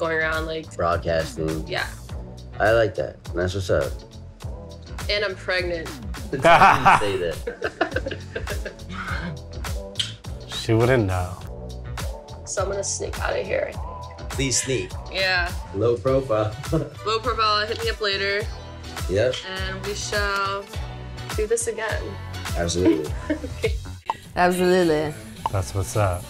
going around like broadcasting. Yeah. I like that. And that's what's up. And I'm pregnant. I didn't say that. She wouldn't know. So I'm gonna sneak out of here, I think. Please sneak. Yeah. Low profile. Low profile. Hit me up later. Yep. And we shall do this again. Absolutely. Okay. Absolutely. That's what's up.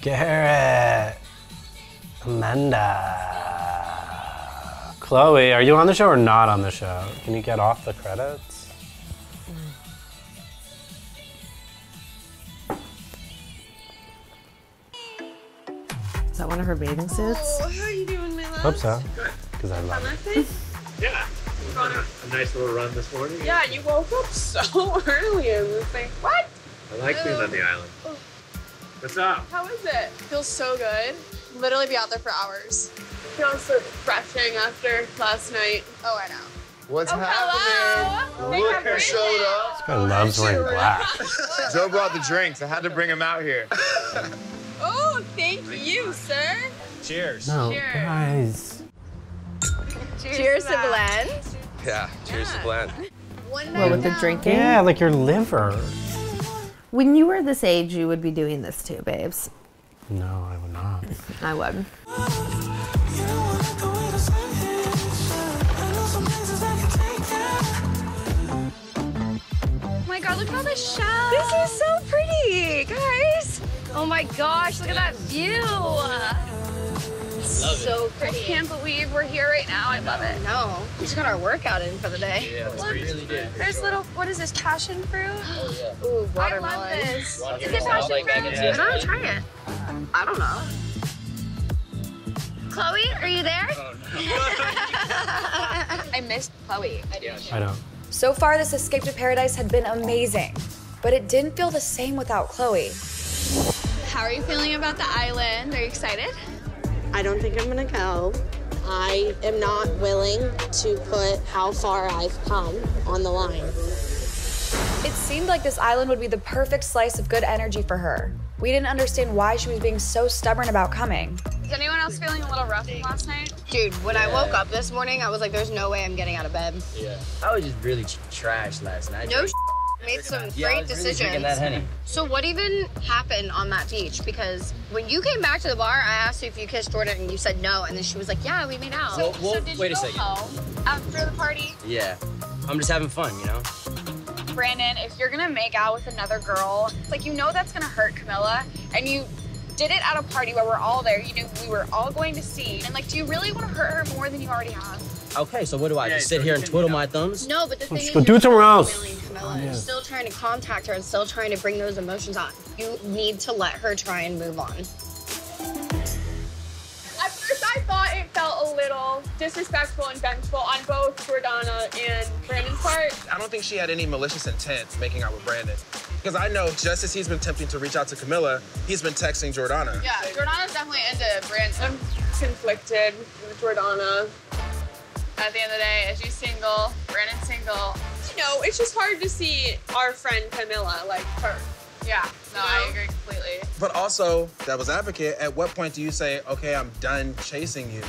Garrett, Amanda, Chloe, are you on the show or not on the show? Can you get off the credits? Is that one of her bathing suits? Oh, how are you doing, my love? Hope so, because I love it. Yeah. A nice little run this morning. Yeah, you woke up so early. I was like, what? I like being on the island. Oh. What's up? How is it? Feels so good. Literally be out there for hours. Feels so refreshing after last night. Oh, I know. What's happening? Hello. Look who showed up. This guy loves wearing black. Joe brought the drinks. I had to bring him out here. Oh, thank you, sir. Cheers. No, cheers. Guys. Cheers to Blend. Yeah, cheers to Blend. What, with the drinking? Yeah, like your liver. When you were this age, you would be doing this too, babes. No, I would not. I would. Oh my God, look at all the shell. This is so pretty, guys. Oh my gosh, look at that view. So pretty. I can't believe we're here right now. I love it. No, we just got our workout in for the day. Yeah, really good. There's little, what is this, passion fruit? Oh, yeah. Ooh, watermelon. I love this. Watermelon. Is it passion fruit? Yeah. I don't know, try it. I don't know. Chloe, are you there? Oh, no. I missed Chloe. I know. So far, this Escape to Paradise had been amazing, but it didn't feel the same without Chloe. How are you feeling about the island? Are you excited? I don't think I'm gonna go. I am not willing to put how far I've come on the line. It seemed like this island would be the perfect slice of good energy for her. We didn't understand why she was being so stubborn about coming. Is anyone else feeling a little rough from last night? Dude, when I woke up this morning, I was like, there's no way I'm getting out of bed. Yeah, I was just really trashed last night. No shit. Made some great decisions. Really that, honey. So what even happened on that beach? Because when you came back to the bar, I asked you if you kissed Jordan, and you said no, and then she was like, yeah, we made out. So, so did you go home after the party? Yeah, I'm just having fun, you know? Brandon, if you're gonna make out with another girl, it's like, you know that's gonna hurt Camilla, and you did it at a party where we're all there, you knew we were all going to see, and like, do you really wanna hurt her more than you already have? Okay, so what do I just sit here and twiddle my thumbs? No, but the thing is, do it somewhere else. You're still trying to contact her and still trying to bring those emotions on. You need to let her try and move on. At first, I thought it felt a little disrespectful and vengeful on both Jordana and Brandon's part. I don't think she had any malicious intent making out with Brandon. Because I know just as he's been attempting to reach out to Camilla, he's been texting Jordana. Yeah, Jordana's definitely into Brandon. I'm conflicted with Jordana. At the end of the day, she's single, Brandon's single. You know, it's just hard to see our friend Camilla like her. Yeah, no, I agree completely. But also, devil's advocate, at what point do you say, okay, I'm done chasing you?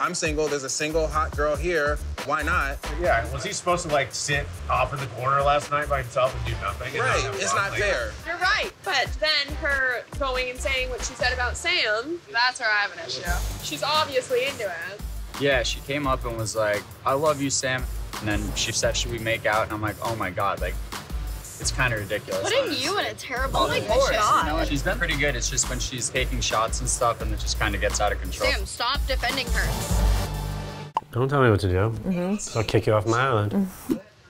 I'm single, there's a single hot girl here, why not? Yeah, was he supposed to like sit off in the corner last night by himself and do nothing? Right, it's not fair. You're right, but then her going and saying what she said about Sam, that's where I have an issue. She's obviously into it. Yeah, she came up and was like, I love you, Sam. And then she said, should we make out? And I'm like, oh my God, like, it's kind of ridiculous. Putting you in a terrible shot. She's been pretty good. It's just when she's taking shots and stuff and it just kind of gets out of control. Sam, stop defending her. Don't tell me what to do. Mm-hmm. I'll kick you off my island.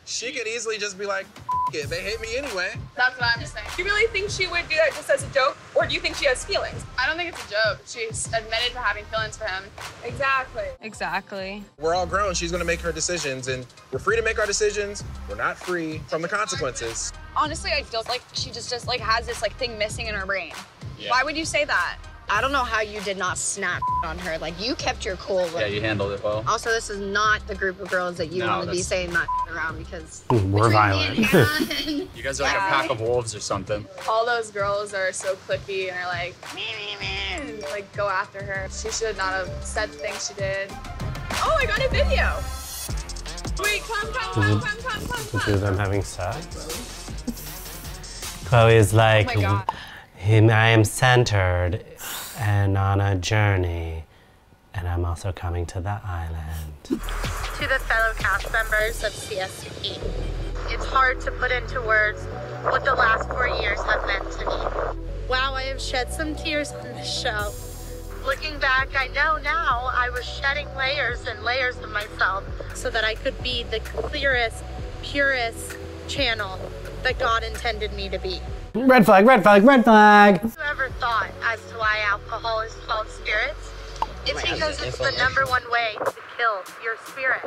She could easily just be like, it, they hate me anyway. That's what I'm saying. Do you really think she would do that just as a joke, or do you think she has feelings? I don't think it's a joke. She's admitted to having feelings for him. Exactly. Exactly. We're all grown. She's gonna make her decisions, and we're free to make our decisions. We're not free from the consequences. Honestly, I feel like she just like has this like thing missing in her brain. Yeah. Why would you say that? I don't know how you did not snap on her. Like, you kept your cool. Like, yeah, you handled it well. Also, this is not the group of girls that you want to be saying that around because we're violent. You guys are like a pack of wolves or something. All those girls are so cliquey and are like, meh, meh, meh, and like go after her. She should not have said the things she did. Oh, I got a video. Wait, come. Because I'm having sex. Chloe is like, oh my God. I am centered and on a journey, and I'm also coming to the island. To the fellow cast members of Siesta Key, it's hard to put into words what the last 4 years have meant to me. Wow, I have shed some tears on this show. Looking back, I know now I was shedding layers and layers of myself so that I could be the clearest, purest channel that God intended me to be. Red flag, red flag, red flag. Whoever thought as to why alcohol is called spirits, it's because it's the number one way to kill your spirit.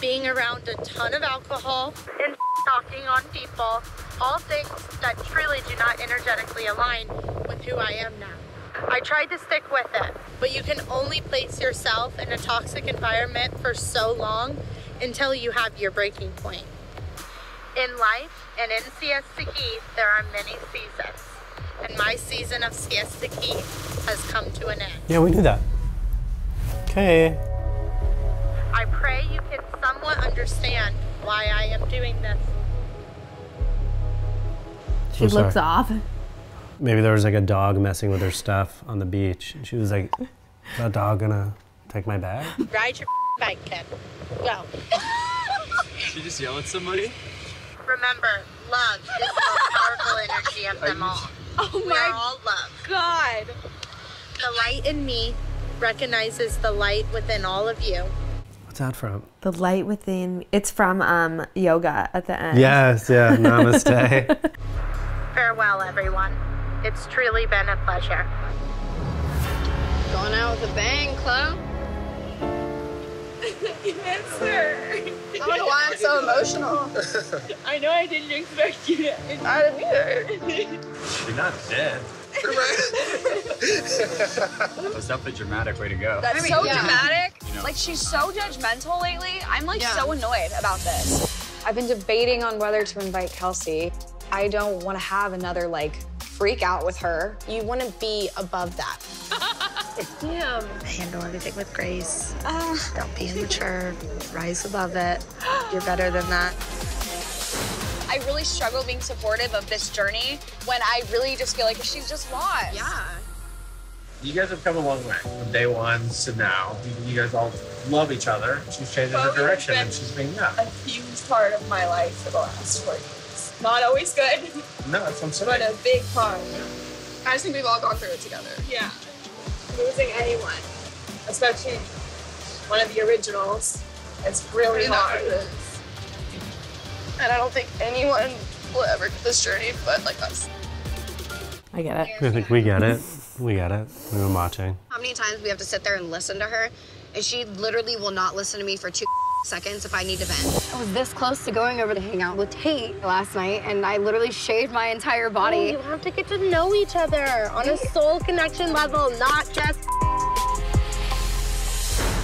Being around a ton of alcohol and talking on people, all things that truly do not energetically align with who I am now. I tried to stick with it, but you can only place yourself in a toxic environment for so long until you have your breaking point. In life and in Siesta Key, there are many seasons, and my season of Siesta Key has come to an end. Yeah, we knew that. Okay. I pray you can somewhat understand why I am doing this. She looks off. Maybe there was like a dog messing with her stuff on the beach, and she was like, "Is that dog gonna take my bag?" Ride your bike, kid. Go. Did she just yell at somebody? Remember, love is the most powerful energy of them all. Oh my We're all love. God. The light in me recognizes the light within all of you. What's that from? The light within. It's from yoga at the end. Yes, yeah. Namaste. Farewell, everyone. It's truly been a pleasure. Going out with a bang, Chloe. Yes, sir. I don't know why I'm so emotional. I know I didn't expect you to. I didn't either. You're not dead. That was definitely a dramatic way to go. That's so dramatic. You know. Like, she's so judgmental lately. I'm like so annoyed about this. I've been debating on whether to invite Kelsey. I don't want to have another like freak out with her. You want to be above that. Damn. Handle everything with grace. Don't be immature. Rise above it. You're better than that. I really struggle being supportive of this journey when I really just feel like she's just lost. Yeah. You guys have come a long way from day one to now. You guys all love each other. She's changed her direction and she's been a huge part of my life for the last 4 years. Not always good. No, it's not so bad. But a big part. I just think we've all gone through it together. Yeah. Losing anyone, especially one of the originals, it's really hard. And I don't think anyone will ever get this journey but like us. I get it. I think we get it. We get it. We were watching. How many times we have to sit there and listen to her, and she literally will not listen to me for 2 seconds if I need to vent. I was this close to going over to hang out with Tate last night, and I literally shaved my entire body. Oh, you have to get to know each other on a soul connection level, not just.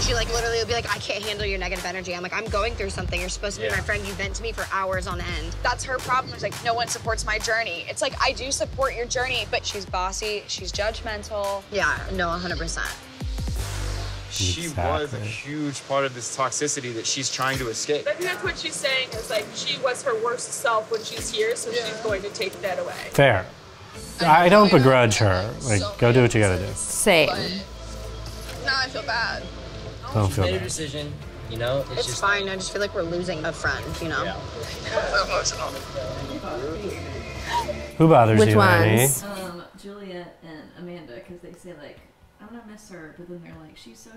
She like literally would be like, I can't handle your negative energy. I'm like, I'm going through something. You're supposed to be my friend. You vent to me for hours on end. That's her problem. It's like, no one supports my journey. It's like, I do support your journey, but she's bossy. She's judgmental. Yeah, no, 100%. She was a huge part of this toxicity that she's trying to escape. I think that's what she's saying is like, she was her worst self when she's here, so she's going to take that away. Fair. I don't begrudge her. Like, so go do what you gotta do. Same. Now I feel bad. Don't feel bad. She made a decision, you know? It's just fine. I just feel like we're losing a friend, you know? Yeah. I'm so emotional. Who bothers you, Annie? Julia and Amanda, because they say like, I'm gonna miss her, but then they're like, she's so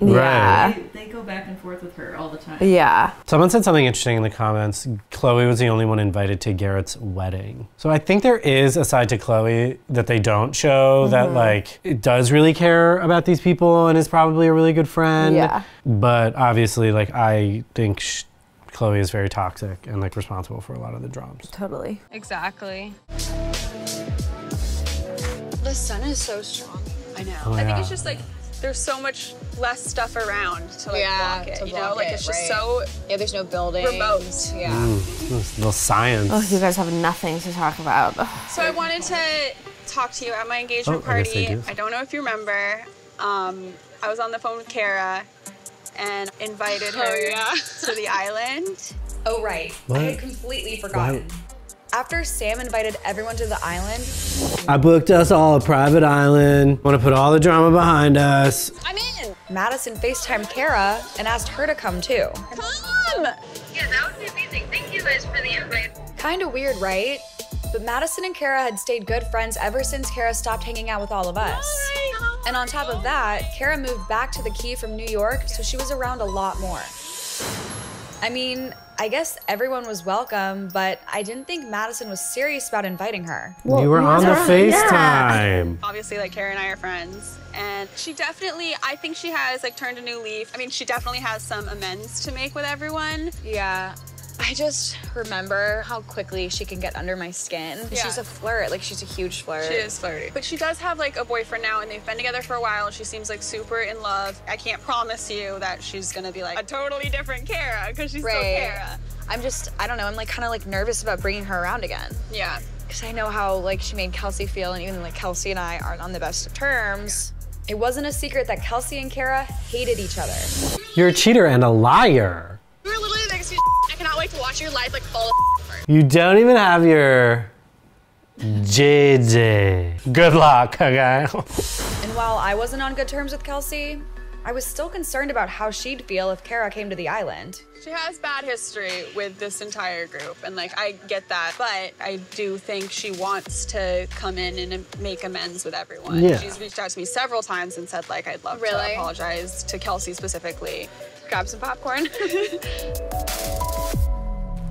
they go back and forth with her all the time. Yeah. Someone said something interesting in the comments. Chloe was the only one invited to Garrett's wedding. So I think there is a side to Chloe that they don't show that like, it does really care about these people and is probably a really good friend. Yeah. But obviously, like, I think Chloe is very toxic and like responsible for a lot of the dramas. Totally. Exactly. The sun is so strong. I know. Oh, I think it's just like there's so much less stuff around to like block it. You know, like it's just so there's no building. Remote. Yeah. Mm, no science. Oh, you guys have nothing to talk about. So I wanted to talk to you at my engagement party. I don't know if you remember. I was on the phone with Cara and invited her to the island. Oh, right. What? I had completely forgotten. Why? After Sam invited everyone to the island, I booked us all a private island. Want to put all the drama behind us. I'm in. Madison FaceTimed Cara and asked her to come too. Come! Yeah, that would be amazing. Thank you guys for the invite. Kind of weird, right? But Madison and Cara had stayed good friends ever since Cara stopped hanging out with all of us. Why? And on top of that, Cara moved back to the Key from New York, so she was around a lot more. I mean, I guess everyone was welcome, but I didn't think Madison was serious about inviting her. Well, you were on the FaceTime. Obviously, like, Cara and I are friends, and she definitely, I think she has, like, turned a new leaf. I mean, she definitely has some amends to make with everyone. Yeah. I just remember how quickly she can get under my skin. Yeah. She's a flirt, like she's a huge flirt. She is flirty. But she does have like a boyfriend now and they've been together for a while. She seems like super in love. I can't promise you that she's gonna be like a totally different Cara because she's still Cara. I'm just, I don't know, I'm like kind of like nervous about bringing her around again. Yeah. Because I know how like she made Kelsey feel and even like Kelsey and I aren't on the best of terms. Yeah. It wasn't a secret that Kelsey and Cara hated each other. You're a cheater and a liar. You're literally the next I cannot wait to watch your life like fall apart. You don't even have your JJ. Good luck, okay? And while I wasn't on good terms with Kelsey, I was still concerned about how she'd feel if Cara came to the island. She has bad history with this entire group, and like, I get that, but I do think she wants to come in and make amends with everyone. Yeah. She's reached out to me several times and said like, I'd love to apologize to Kelsey specifically. Grab some popcorn.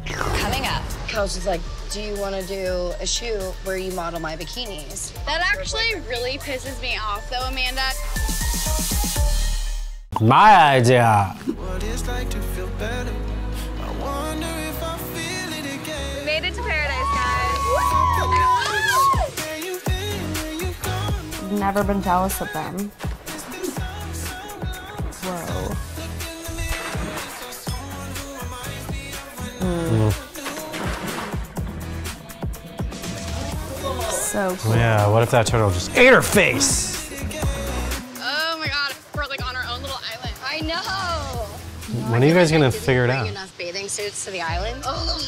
Coming up. Kelsey's just like, do you want to do a shoot where you model my bikinis? That actually really pisses me off though, Amanda. My idea. What it's like to feel better. I wonder if I feel it again. We made it to paradise, guys. Woo! I've never been jealous of them. Whoa. Mm. So cool. Yeah, what if that turtle just ate her face? Oh my god, we're like on our own little island. I know! When are you guys gonna figure it out? Enough bathing suits to the island? Oh,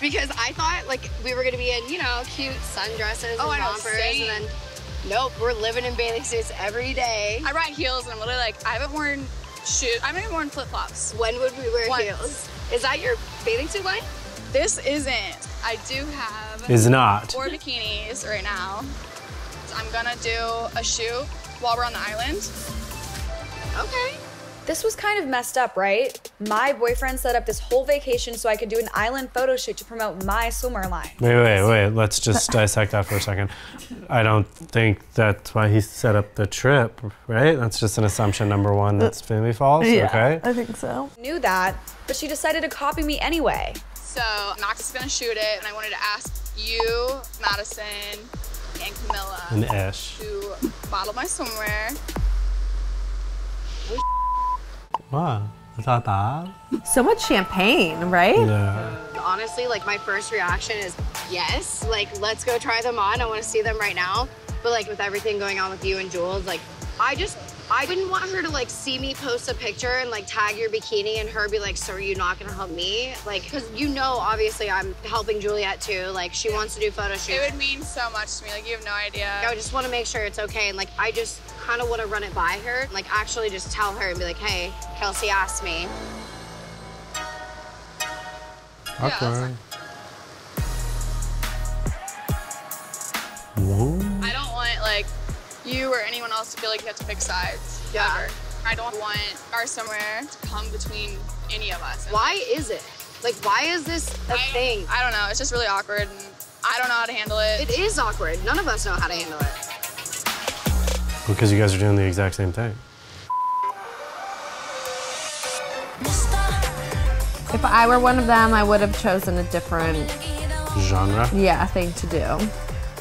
because I thought like we were gonna be in, you know, cute sundresses and rompers and then, nope, we're living in bathing suits every day. I ride heels and I'm literally like, I haven't worn shoes, I haven't even worn flip-flops. When would we wear heels? Is that your bathing suit line? This isn't. I do have four bikinis right now. So I'm gonna do a shoot while we're on the island. Okay. This was kind of messed up, right? My boyfriend set up this whole vacation so I could do an island photo shoot to promote my swimmer line. Wait, let's just dissect that for a second. I don't think that's why he set up the trip, right? That's just an assumption, number one, that's family false, okay? I think so. Knew that, but she decided to copy me anyway. So Max is gonna shoot it, and I wanted to ask you, Madison, and Camilla to model my swimwear. Wow, is that bad? So much champagne, right? Yeah. Honestly, like my first reaction is yes. Like, let's go try them on. I want to see them right now. But like with everything going on with you and Jules, like I didn't want her to like see me post a picture and like tag your bikini and her be like, so are you not gonna help me? Like, cause you know, obviously I'm helping Juliet too. Like she wants to do photo shoots. It would mean so much to me. Like you have no idea. Like, I would just want to make sure it's okay. And like, I just kind of want to run it by her. Like actually just tell her and be like, hey, Kelsey asked me. Okay. Yeah, I don't want like, you or anyone else to feel like you have to pick sides. Yeah. Ever. I don't want our somewhere to come between any of us. Why is it? Like, why is this a thing? I don't know. It's just really awkward, and I don't know how to handle it. It is awkward. None of us know how to handle it. Because you guys are doing the exact same thing. If I were one of them, I would have chosen a different genre thing to do.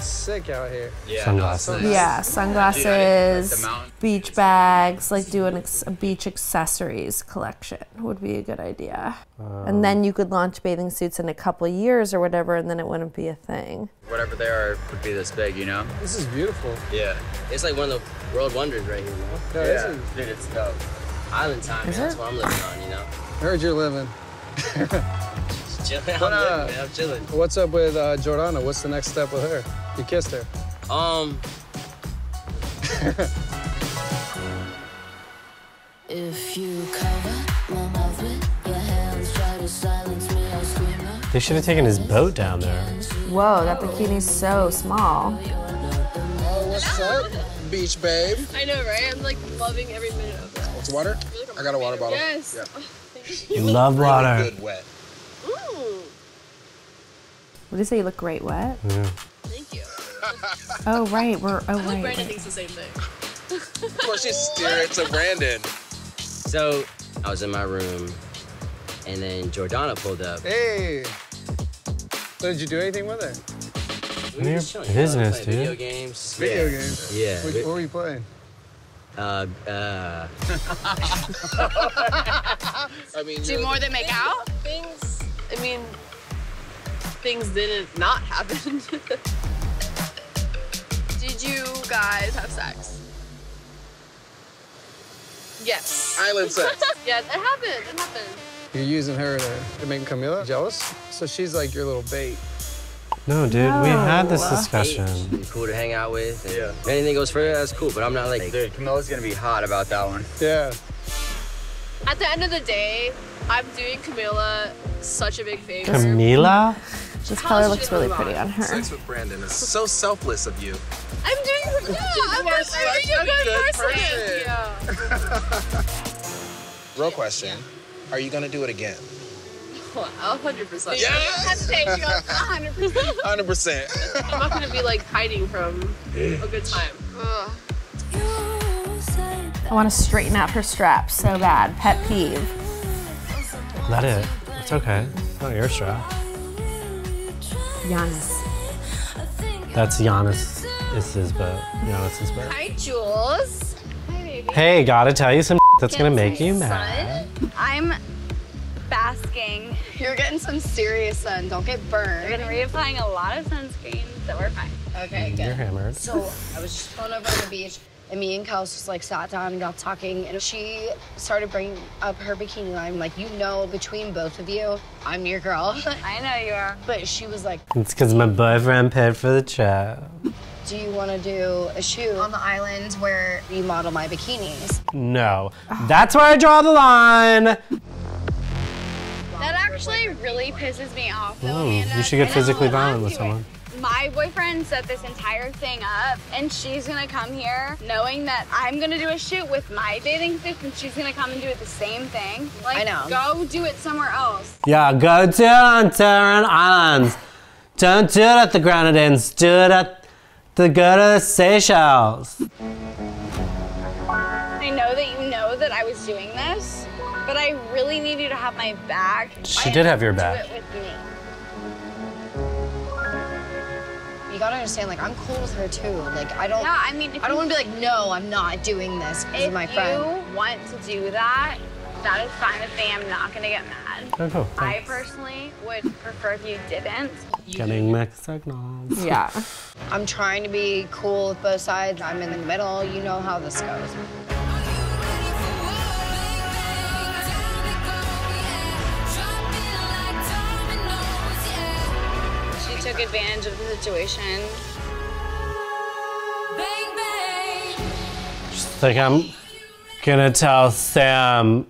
It's sick out here. Yeah, sunglasses. Yeah, sunglasses, beach bags, like do a beach accessories collection would be a good idea. And then you could launch bathing suits in a couple of years or whatever, and then it wouldn't be a thing. Whatever they are would be this big, you know? This is beautiful. Yeah. It's like one of the world wonders right here, you know? No, yeah. Dude, it's dope. Island time, man. That's what I'm living on, you know? I heard you're living. I'm chilling. What's up with Jordana? What's the next step with her? You kissed her. If you cover my mouth with your hands, try to silence me, I'll scream out. They should have taken his boat down there. Whoa, that bikini's so small. Oh, what's up, beach babe? I know, right? I'm like loving every minute of it. What's water? Like I got a water bottle. Yes. Yeah. Oh, thank you. You love water. Really good wet. What did you say? You look great wet? Yeah. Thank you. Oh, right. I think Brandon thinks the same thing. Of course, she's steering to Brandon. So, I was in my room, and then Jordana pulled up. Hey! So, did you do anything with her? We were just chilling. Business, dude. Video games. Video games? Yeah. What were you playing? I mean, do more than make out? Things, I mean... Things didn't not happen. Did you guys have sex? Yes. Island sex. Yes, it happened. It happened. You're using her to make Camilla jealous? So she's like your little bait. No, dude, no. We had this discussion. Hey, cool to hang out with. Yeah. If anything goes further, that's cool, but I'm not like... Dude, Camilla's gonna be hot about that one. Yeah. At the end of the day, I'm doing Camilla such a big favor. Camilla? This color looks really pretty on her. Sex with Brandon is so selfless of you. I'm doing good. I'm being a good person. Yeah. Real question: are you gonna do it again? 100%. Yeah. You 100%. 100%. I'm not gonna be like hiding from a good time. Ugh. I want to straighten out her straps so bad. Pet peeve. Not it. It's okay. It's not your strap. Giannis. That's Giannis. It's his boat. Giannis's boat. Hi, Jules. Hi, baby. Hey, gotta tell you some that's gonna make you mad. I'm basking. You're getting some serious sun. Don't get burned. You're gonna be applying a lot of sunscreen, so we're fine. Okay, good. You're hammered. So I was just going over on the beach, and me and Kels just like sat down and got talking, and she started bringing up her bikini line. Like, you know, between both of you, I'm your girl. I know you are. But she was like, it's because my boyfriend paid for the trip. Do you want to do a shoot on the island where you model my bikinis? No, that's where I draw the line. That actually really pisses me off though, Amanda. You should get physically violent with someone. My boyfriend set this entire thing up, and she's gonna come here knowing that I'm gonna do a shoot with my bathing suit, and she's gonna come and do it the same thing. Like, I know. Go do it somewhere else. Yeah, go do it on Terran Islands. Don't do it at the Grenadines. Do it at the Seychelles. I know that you know that I was doing this, but I really need you to have my back. She did have your back. Do it with me. You gotta understand, like, I'm cool with her too. Like, I don't. Yeah, I mean, I don't want to be like, no, I'm not doing this because of my friend. If you want to do that, that is fine with me. I'm not gonna get mad. Oh, cool. I personally would prefer if you didn't. Getting mixed signals. Yeah. I'm trying to be cool with both sides. I'm in the middle. You know how this goes. Took advantage of the situation. She's like, I'm gonna tell Sam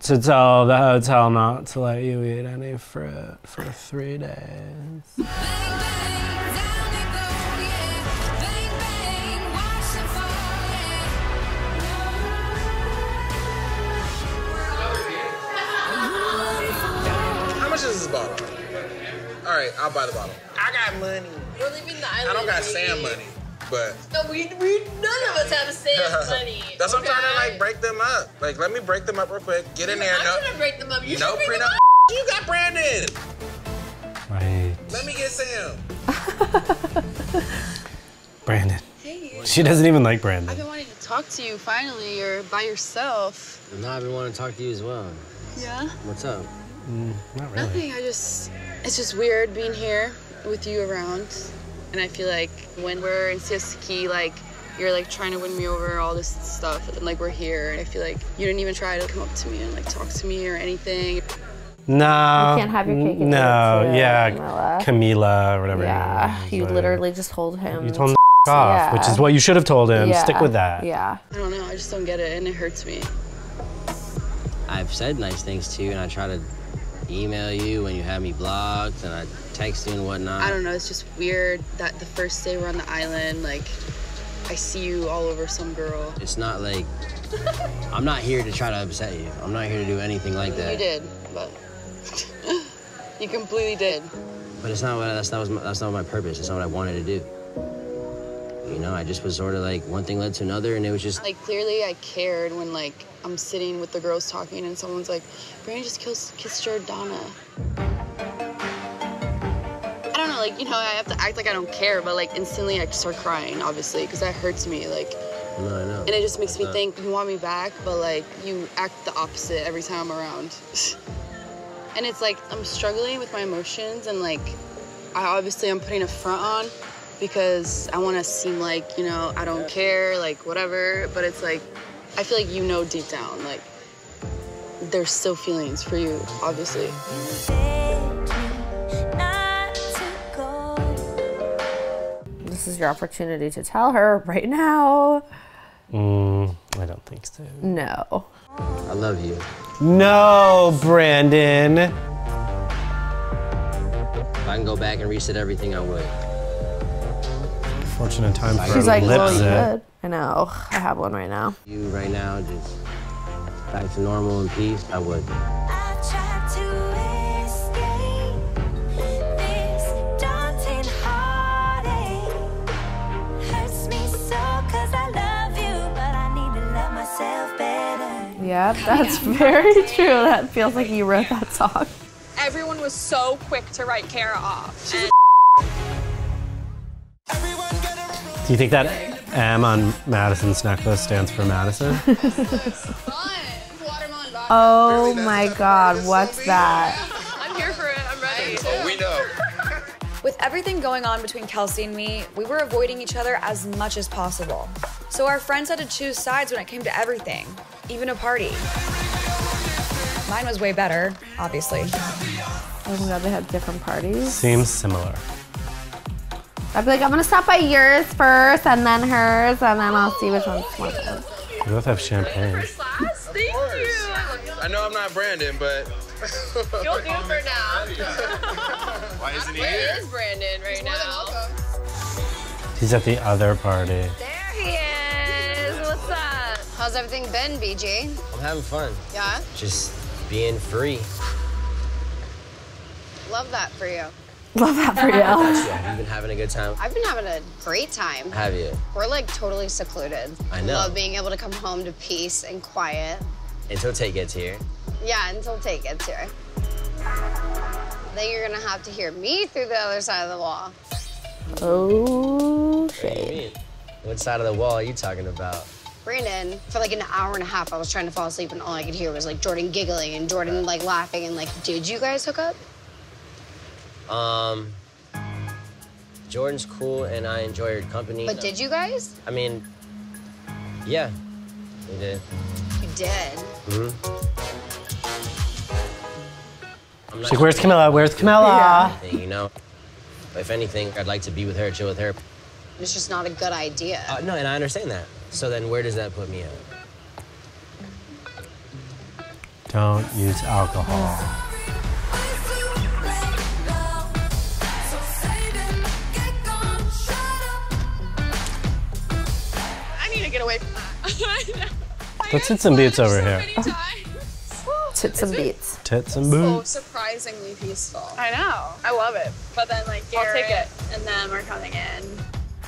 to tell the hotel not to let you eat any fruit for 3 days. How much is this bottle? All right, I'll buy the bottle. I got money. We're leaving the island. I don't got Sam money, but... No, we none of us have Sam money. That's okay. What I'm trying to, like, break them up. Like, let me break them up real quick. Get in there. I'm trying to break them up. You should break them up. You got Brandon. Right. Let me get Sam. Brandon. Hey. She doesn't even like Brandon. I've been wanting to talk to you finally. You're by yourself. No, I've been wanting to talk to you as well. Yeah? What's up? Not really. Nothing. It's just weird being here with you around. And I feel like when we're in Siesta Key, like, you're like trying to win me over, all this stuff, and like we're here. And I feel like you didn't even try to come up to me and like talk to me or anything. No. You can't have your cake and no, it yeah, Camilla or whatever. Yeah, you literally just told him. You told him to off, yeah. Which is what you should have told him. Yeah. Stick with that. Yeah. I don't know, I just don't get it, and it hurts me. I've said nice things to you, and I try to email you when you have me blocked, and I text you and whatnot. I don't know, it's just weird that the first day we're on the island, like, I see you all over some girl. It's not like, I'm not here to try to upset you. I'm not here to do anything like that. You did, but you completely did. But it's not what, that's not my purpose. It's not what I wanted to do. You know, I just was sort of like, one thing led to another, and it was just... Like, clearly I cared when, like, I'm sitting with the girls talking, and someone's like, Brandon just kissed Jordana. I don't know, like, you know, I have to act like I don't care, but, like, instantly I start crying, obviously, because that hurts me, like... No, I know. And it just makes me think, you want me back, but, like, you act the opposite every time I'm around. And it's like, I'm struggling with my emotions, and, like, I'm putting a front on, because I want to seem like, you know, I don't care, like, whatever, but it's like, I feel like you know deep down, like, there's still feelings for you, obviously. This is your opportunity to tell her right now. I don't think so. No. I love you. No, Brandon. If I can go back and reset everything, I would. Fortunate time for she's like, well, good. I know. I have one right now. You right now, just back to normal and peace. I would. I tried to escape this daunting heartache. Hurts me so because I love you, but I need to love myself better. Yeah, that's very true. That feels like you wrote that song. Everyone was so quick to write Cara off. Do you think that M on Madison's necklace stands for Madison? Oh my God, what's that? I'm here for it, I'm ready. Oh, we know. With everything going on between Kelsey and me, we were avoiding each other as much as possible. So our friends had to choose sides when it came to everything, even a party. Mine was way better, obviously. Oh my God, they had different parties? Seems similar. I'd be like, I'm gonna stop by yours first, and then hers, and then I'll see which one's more good. We both have champagne. Thank you. I know I'm not Brandon, but... You'll do it for now. Why isn't he here? Where is Brandon right now? He's at the other party. There he is. What's up? How's everything been, BJ? I'm having fun. Yeah? Just being free. Love that for you. Love that for you. Have you been having a good time? I've been having a great time. Have you? We're like totally secluded. I know. Love being able to come home to peace and quiet. Until Tay gets here. Yeah, until Tay gets here. Then you're gonna have to hear me through the other side of the wall. Oh, shit. What do you mean? What side of the wall are you talking about? Brandon, for like an hour and a half, I was trying to fall asleep, and all I could hear was like Jordan giggling and Jordan like laughing and like, did you guys hook up? Jordan's cool, and I enjoy your company. But did you guys? I mean, yeah, we did. You did? Mm-hmm. She's like, where's Camilla? Where's Camilla? Yeah. You know, if anything, I'd like to be with her, chill with her. It's just not a good idea. No, and I understand that. So then where does that put me at? Don't use alcohol. Let's hit some beats over here. Tits and beats. Tits and boots. So surprisingly peaceful. I know. I love it. But then, like, I'll take it. And then we're coming in.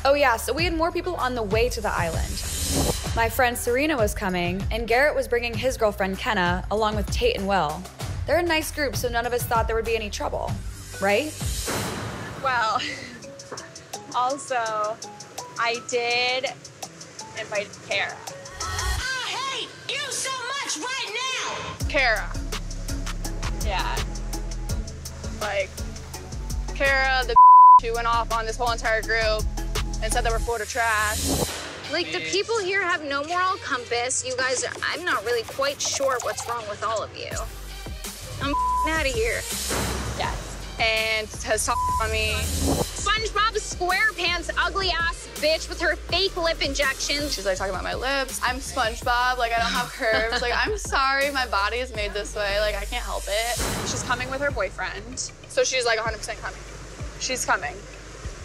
Oh, yeah. So we had more people on the way to the island. My friend Serena was coming, and Garrett was bringing his girlfriend, Kenna, along with Tate and Will. They're a nice group, so none of us thought there would be any trouble, right? Well, Also, I did invite Cara. I hate you so much right now! Cara. Yeah. Like, Cara, the she went off on this whole entire group and said that we're full of trash. Like, the people here have no moral compass. You guys, I'm not really quite sure what's wrong with all of you. I'm out of here. Yeah. And has talked on me. SpongeBob SquarePants, ugly ass bitch with her fake lip injections. She's like talking about my lips. I'm SpongeBob, like I don't have curves. Like, I'm sorry, my body is made this way. Like, I can't help it. She's coming with her boyfriend. So she's like 100% coming. She's coming.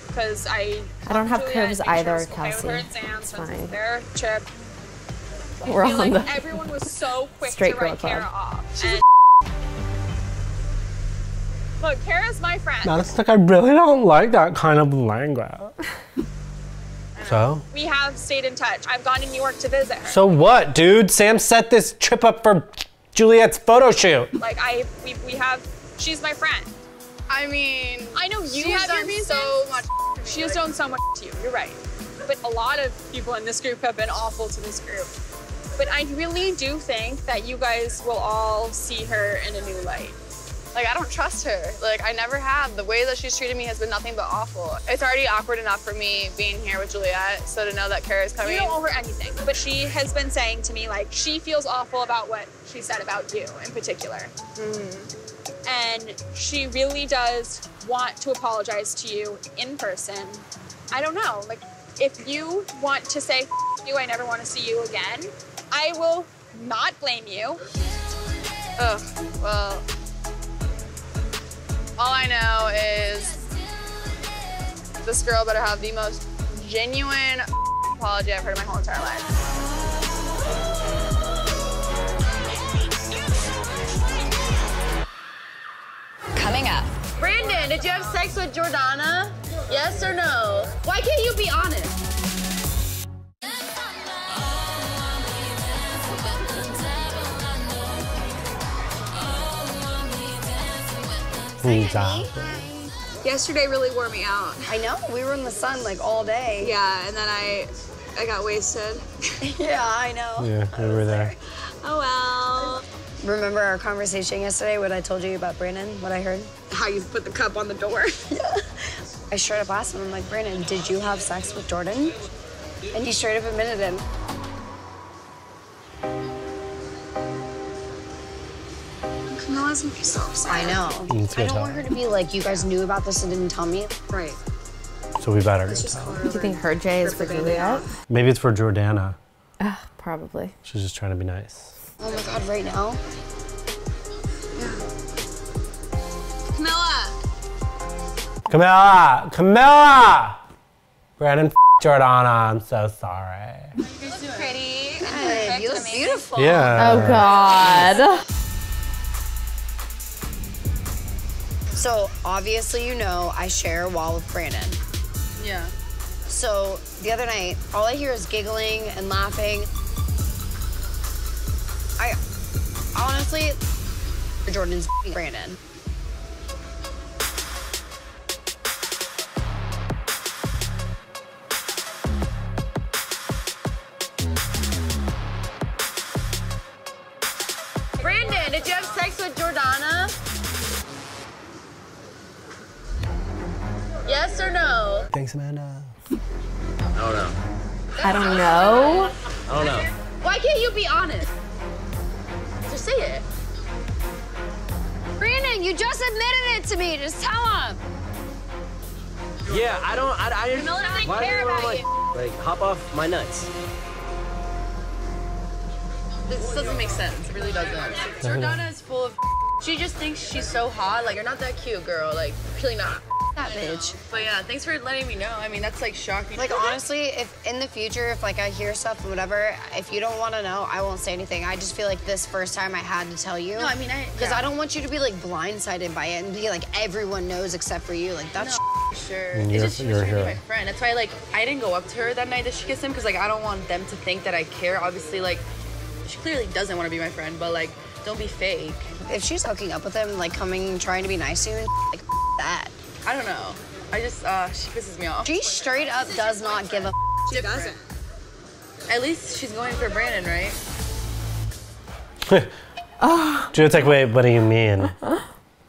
Because I don't have curves either, Kelsey. It's fine. Their trip. We're all on the everyone was so quick to write Cara off. Look, Cara's my friend. That's like, I really don't like that kind of language. So? We have stayed in touch. I've gone to New York to visit her. So what, dude? Sam set this trip up for Juliet's photo shoot. Like, we have, she's my friend. I mean, I know you have done so much to me. She has done so much to you, you're right. But a lot of people in this group have been awful to this group. But I really do think that you guys will all see her in a new light. Like, I don't trust her. Like, I never have. The way that she's treated me has been nothing but awful. It's already awkward enough for me being here with Juliet, so to know that Cara's coming. You don't owe her anything, but she has been saying to me, like, she feels awful about what she said about you in particular. And she really does want to apologize to you in person. I don't know, like, if you want to say, F you, I never want to see you again, I will not blame you. Ugh, well. All I know is this girl better have the most genuine apology I've heard in my whole entire life. Coming up. Brandon, did you have sex with Jordana? Yes or no? Why can't you be honest? Yesterday really wore me out. I know, we were in the sun like all day. Yeah, and then I got wasted. Yeah, I know. Yeah, we were there. Oh well. Remember our conversation yesterday, what I told you about Brandon, what I heard? How you put the cup on the door. I straight up asked him, I'm like, Brandon, did you have sex with Jordan? And he straight up admitted it. Camilla's gonna be so upset. I know. I don't want her to be like, you guys knew about this and didn't tell me. Right. So we better tell her. Do you think her J is for Juliet? Maybe it's for Jordana. Probably. She's just trying to be nice. Oh my God, right now? Yeah. Camilla! Camilla! Camilla! Brandon f***ed Jordana, I'm so sorry. You guys look pretty. Good. You look beautiful. Yeah. Oh God. So obviously, you know, I share a wall with Brandon. Yeah. So the other night, all I hear is giggling and laughing. I honestly, Jordan's Brandon. Brandon, did you have sex with Jordana? Yes or no? Thanks, Amanda. I don't know. Why can't you be honest? Just say it. Brandon, you just admitted it to me. Just tell him. Yeah, I don't care about you. Like, hop off my nuts. This doesn't make sense. It really doesn't. Jordana is full of she just thinks she's so hot. Like, you're not that cute, girl. Like, really not. That bitch. But yeah, thanks for letting me know. I mean, that's like shocking. Like, honestly, if in the future, if like I hear stuff and whatever, if you don't want to know, I won't say anything. I just feel like this first time I had to tell you. No, I mean, because I don't want you to be like blindsided by it and be like everyone knows except for you. Like, that's sure. It's just you're my friend. That's why, like, I didn't go up to her that night that she kissed him because like I don't want them to think that I care. Obviously, like she clearly doesn't want to be my friend, but like don't be fake. If she's hooking up with him, like coming trying to be nice to you, like that. I don't know. I just, she pisses me off. She straight up does not give a She doesn't. At least she's going for Brandon, right? Jude's like, wait, what do you mean?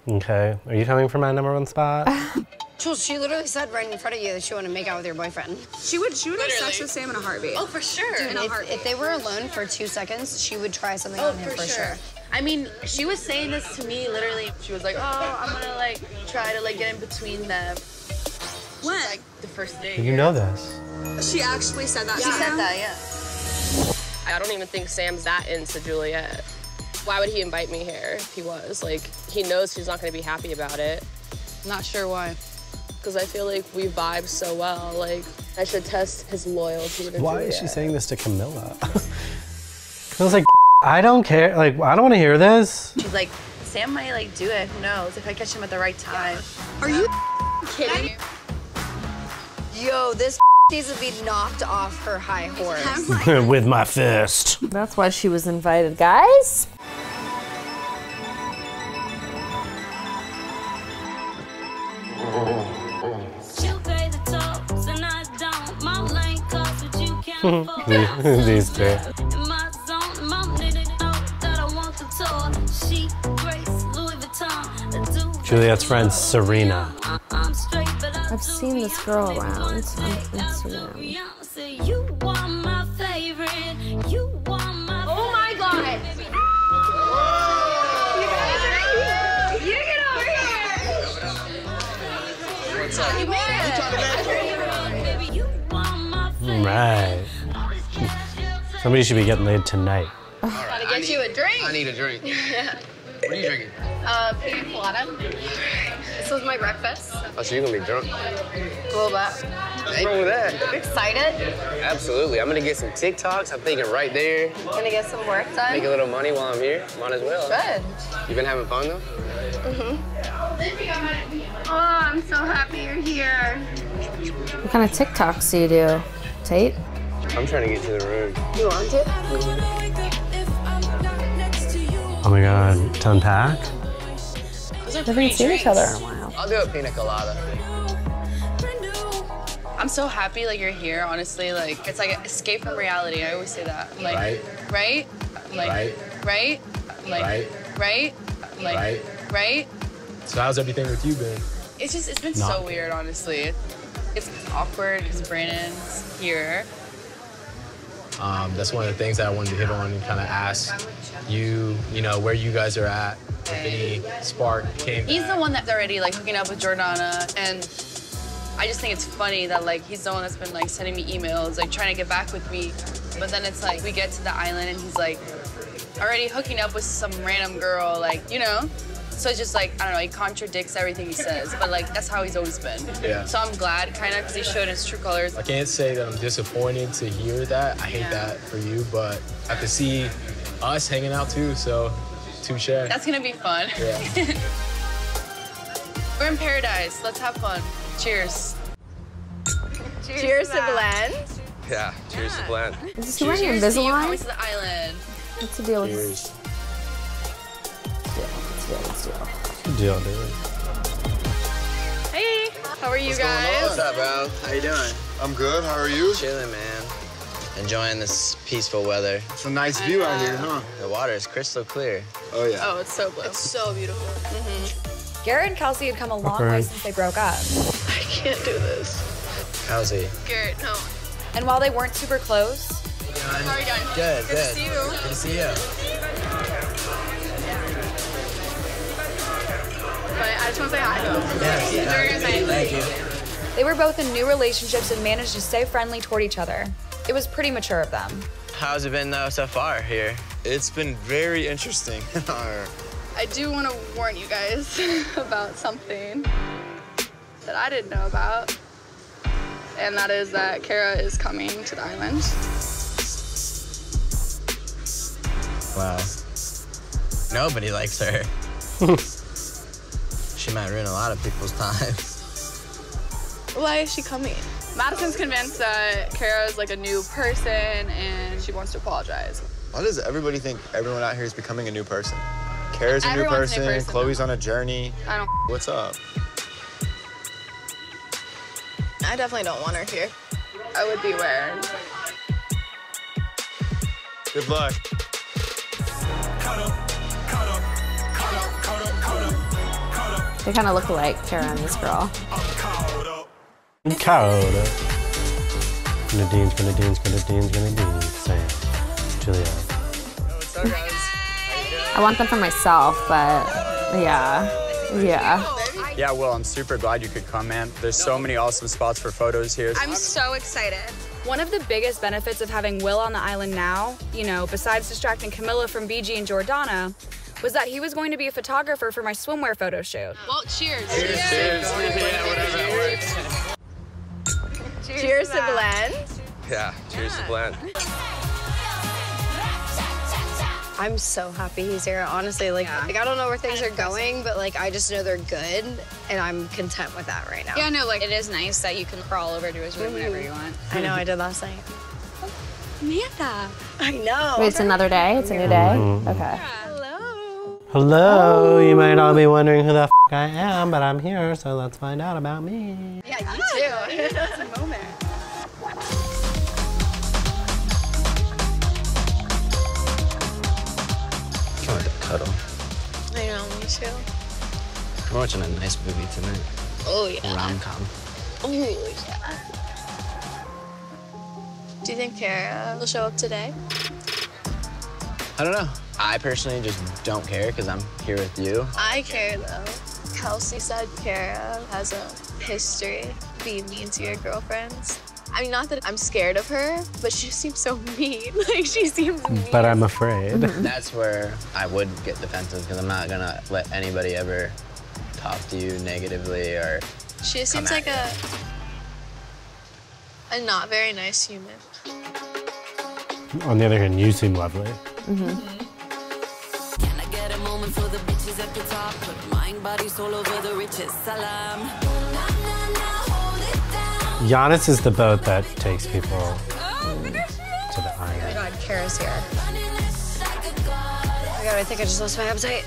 Okay, are you coming for my #1 spot? She literally said right in front of you that she wanted to make out with your boyfriend. She would have sex with Sam in a heartbeat. Oh, for sure. Dude, if they were alone for 2 seconds, she would try something on him for sure. I mean, she was saying this to me literally. She was like, oh, I'm gonna like try to like get in between them. What? Like the first day. You know this. She actually said that. Yeah. She said that, yeah. I don't even think Sam's that into Juliet. Why would he invite me here if he was? Like, he knows she's not gonna be happy about it. Not sure why. Because I feel like we vibe so well. Like, I should test his loyalty to Juliet. Why is she saying this to Camilla? Camilla's like, I don't care. Like, I don't want to hear this. She's like, Sam might like do it. Who knows? If I catch him at the right time. Are you kidding? Yo, this needs to be knocked off her high horse. With my fist. That's why she was invited, guys. These two. Juliet's friend Serena. I've seen this girl around on Instagram. Oh my god! You get over here! What's up? You made it! All right. Somebody should be getting laid tonight. All right, gotta get you a drink. I need a drink. Yeah. What are you drinking? Pina colada. This was my breakfast. Oh, so you're gonna be drunk? A little bit. What's wrong with that? I'm excited. Absolutely. I'm gonna get some TikToks. I'm thinking right there. Gonna get some work done. Make a little money while I'm here. Might as well. Good. You been having fun though? Mm-hmm. Oh, I'm so happy you're here. What kind of TikToks do you do, Tate? I'm trying to get to the road. You want to? Oh my god, to unpack? They haven't seen each other in a while. I'll do a pina colada. I'm so happy like you're here, honestly. Like, it's like an escape from reality. I always say that. Like, right? Like, right? Like, right? Like, right? So how's everything with you been? It's just, it's been so weird, honestly. It's awkward because Brandon's here. That's one of the things that I wanted to hit on and kind of ask you, you know, where you guys are at, if any spark came He's back. The one that's already, like, hooking up with Jordana, and I just think it's funny that, like, he's the one that's been, like, sending me emails, like, trying to get back with me, but then it's, like, we get to the island, and he's, like, already hooking up with some random girl, like, you know? So it's just like, I don't know, he contradicts everything he says, but like, that's how he's always been. Yeah. So I'm glad, kind of, because he showed his true colors. I can't say that I'm disappointed to hear that. I hate that for you, but I could see us hanging out too, so touche. That's gonna be fun. Yeah. We're in paradise, let's have fun. Cheers. Cheers to Blend. Yeah, cheers to Blend. Is this cheers to you coming to the island. What's the deal with this? Good deal, dude. Hey, how are you guys? What's up, bro? How you doing? I'm good. How are you? Chilling, man. Enjoying this peaceful weather. It's a nice view out here, huh? The water is crystal clear. Oh yeah. Oh, it's so blue. It's so beautiful. Mm-hmm. Garrett and Kelsey had come a long way since they broke up. I can't do this. Kelsey. Garrett, no. And while they weren't super close. How are you doing? Good. Good to see you. Good to see you. But I just want to say hi. Thank you. They were both in new relationships and managed to stay friendly toward each other. It was pretty mature of them. How's it been though so far here? It's been very interesting. I do want to warn you guys about something that I didn't know about, and that is that Cara is coming to the island. Wow. Nobody likes her. She might ruin a lot of people's time. Why is she coming? Madison's convinced that Cara's like a new person and she wants to apologize. Why does everybody think everyone out here is becoming a new person? Cara's a new person, Chloe's on a journey. I don't. What's up? I definitely don't want her here. I would beware. Good luck. They kind of look alike, Cara and this girl. Cara. Grenadines, Sam, Julia. Oh, what's up, guys? I want them for myself, but yeah. Yeah, Will, I'm super glad you could come, man. There's so many awesome spots for photos here. I'm so excited. One of the biggest benefits of having Will on the island now, you know, besides distracting Camilla from BG and Jordana, was that he was going to be a photographer for my swimwear photo shoot. Well, cheers. Cheers. Cheers. Cheers to Blend. Yeah, cheers to Blend. I'm so happy he's here, honestly. Like, I don't know where things are going, but like, I just know they're good, and I'm content with that right now. Yeah, no, like, it is nice that you can crawl over to his room whenever you want. I know, I did last night. Oh, Amanda. I know. Wait, it's another day? It's a new day? Okay. Hello. Hello. You might all be wondering who the f I am, but I'm here, so let's find out about me. Yeah, you too. It's a moment. I know, me too. We're watching a nice movie tonight. Oh, yeah. Rom-com. Oh, yeah. Do you think Cara will show up today? I don't know. I personally just don't care because I'm here with you. I care, though. Kelsey said Cara has a history being mean to your girlfriends. I mean, not that I'm scared of her, but she seems so mean. Like, she seems mean. But I'm afraid. That's where I would get defensive, because I'm not going to let anybody ever talk to you negatively or she just seems like a not very nice human. On the other hand, you seem lovely. Can I get a moment for the bitches at the top? Put mind, body, soul over the riches. Salam. Giannis is the boat that takes people to the island. Oh my God, Cara's here. Oh my God, I think I just lost my appetite.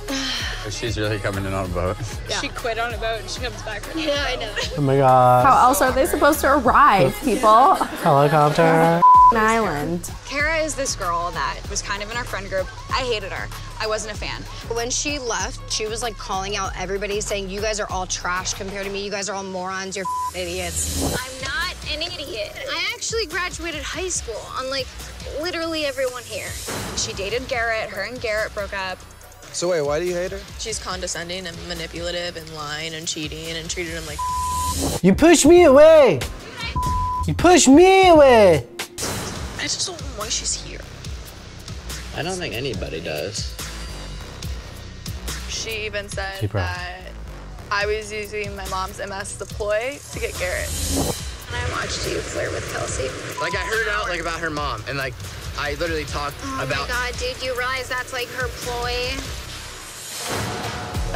She's really coming in on a boat. Yeah. She quit on a boat and she comes back. Yeah, I know. Oh my God. How else are they supposed to arrive, people? Helicopter. Island. Cara is this girl that was kind of in our friend group. I hated her. I wasn't a fan. When she left, she was like calling out everybody, saying, "You guys are all trash compared to me. You guys are all morons. You're idiots." I'm not an idiot. I actually graduated high school, unlike literally everyone here. She dated Garrett. Her and Garrett broke up. So wait, why do you hate her? She's condescending and manipulative and lying and cheating and treated him like. You push me away. You push me away. I just don't know why she's here. I don't think anybody does. She even said that I was using my mom's MS to ploy to get Garrett. And I watched you flirt with Kelsey. Like, I heard out like about her mom, and like I literally talked about. Oh my God, dude! You realize that's like her ploy?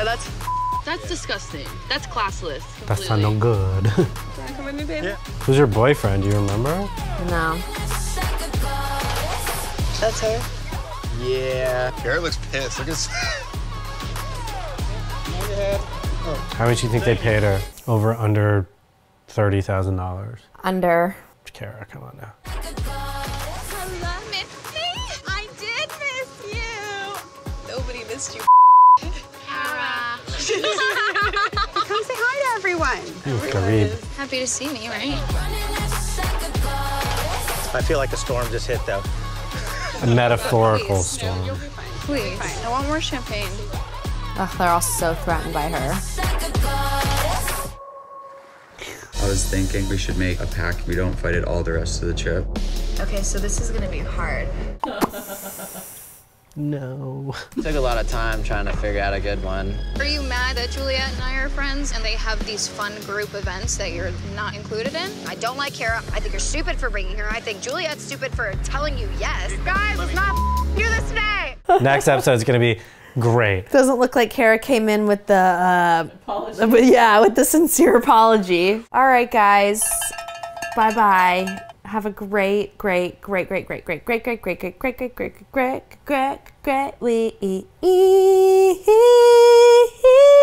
Oh, that's disgusting. That's classless. Completely. That's not no good. Can I come with me, babe? Yeah. Who's your boyfriend? Do you remember? No. That's her? Yeah. Cara looks pissed. Look at his... How much do you think they paid her? Over under $30,000. Under. Cara, come on now. Hello, miss me? I did miss you. Nobody missed you. Cara. Come say hi to everyone. Everyone happy to see me, right? I feel like a storm just hit, though. A metaphorical storm. No, you'll be fine. Please. Fine. I want more champagne. Ugh, they're all so threatened by her. I was thinking we should make a pact we don't fight at all the rest of the trip. Okay, so this is gonna be hard. No. It took a lot of time trying to figure out a good one. Are you mad that Juliet and I are friends and they have these fun group events that you're not included in? I don't like Cara. I think you're stupid for bringing her. I think Juliet's stupid for telling you yes. Guys, let's not do this today. Next episode's gonna be great. Doesn't look like Cara came in with the apology. With the sincere apology. All right, guys. Bye bye. Have a great week.